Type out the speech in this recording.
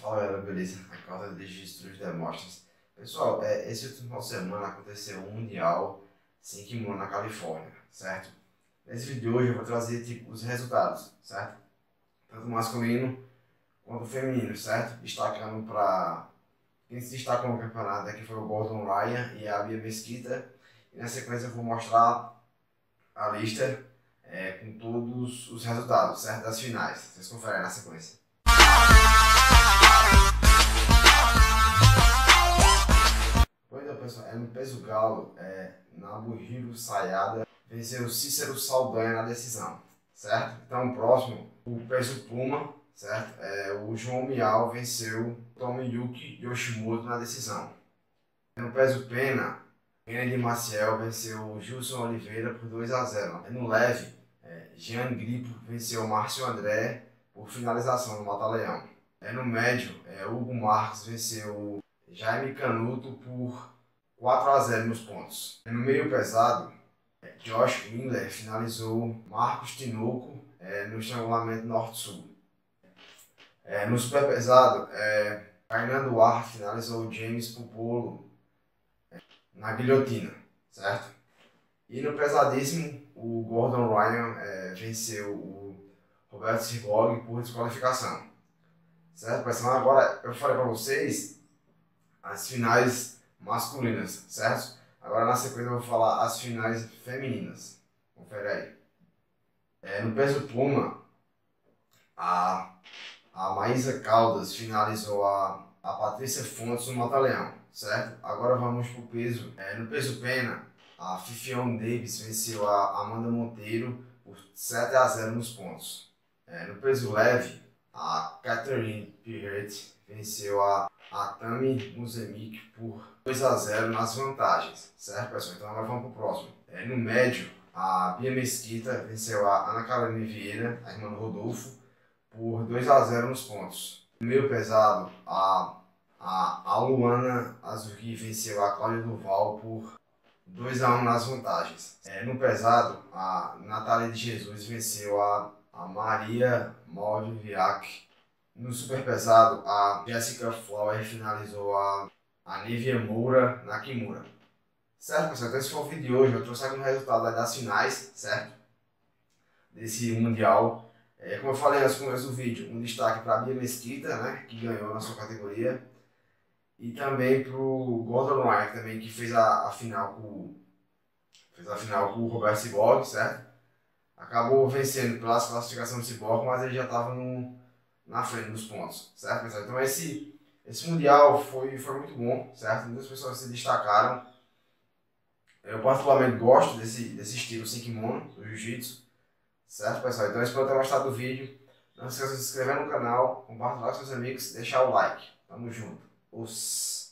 Fala, beleza? A Cláudia de Jesus demonstra. Pessoal, esse último semana aconteceu um Mundial Sem Kimono na Califórnia, certo? Nesse vídeo de hoje eu vou trazer tipo, os resultados, certo? Tanto masculino quanto feminino, certo? Destacando para quem se destacou no campeonato aqui foi o Gordon Ryan e a Bia Mesquita. E na sequência eu vou mostrar a lista com todos os resultados, certo? Das finais. Vocês conferem na sequência. Pois é, pessoal, no peso galo, Nabuhiro Saiada venceu o Cícero Saldanha na decisão, certo? Então, próximo, o peso pluma, certo? O João Mial venceu o Tomi Yuki Yoshimoto na decisão. No peso pena, de Maciel venceu o Gilson Oliveira por 2-0. No leve, Jean Gripo venceu o Márcio André por finalização no mata-leão. No médio, Hugo Marcos venceu o Jaime Canuto por 4-0 nos pontos. No meio pesado, Josh Winder finalizou Marcos Tinoco no estrangulamento norte-sul. No super pesado, Cainan Duarte finalizou James Pupolo na guilhotina, certo? E no pesadíssimo, o Gordon Ryan venceu o Roberto Sivolog por desqualificação, certo, pessoal? Agora eu falei para vocês as finais masculinas, certo? Agora na sequência eu vou falar as finais femininas. Confere aí. No peso pluma, a Maísa Caldas finalizou a Patrícia Fontes no mata-leão, certo? Agora vamos pro peso. No peso pena, a Fifião Davis venceu a Amanda Monteiro por 7-0 nos pontos. No peso leve, a Catherine Pirette venceu a Tami Muzemic por 2-0 nas vantagens, certo, pessoal? Então agora vamos para o próximo. No médio, a Bia Mesquita venceu a Ana Carolina Vieira, a irmã do Rodolfo, por 2-0 nos pontos. No meio pesado, a Luana Azuki venceu a Cláudia Duval por 2-1 nas vantagens. No pesado, a Nathalie de Jesus venceu a Maria Moldoviak. No super pesado, a Jessica Flower finalizou a Nivy Moura na Kimura. Certo, pessoal? Então esse foi o vídeo de hoje. Eu trouxe aqui um resultado das finais, certo? Desse Mundial. Como eu falei no começo do vídeo, um destaque para a Bia Mesquita, né? Que ganhou na sua categoria. E também para o Gordon Ryan, também, que fez a final com o Roberto Cyborg, certo? Acabou vencendo pela classificação do Cyborg, mas ele já estava na frente dos pontos, certo, pessoal? Então esse Mundial foi muito bom, certo? Muitas pessoas se destacaram. Eu particularmente gosto desse estilo sem kimono, do jiu-jitsu, certo, pessoal? Então espero ter gostado do vídeo. Não se esqueça de se inscrever no canal, compartilhar com seus amigos, deixar o like. Tamo junto. Os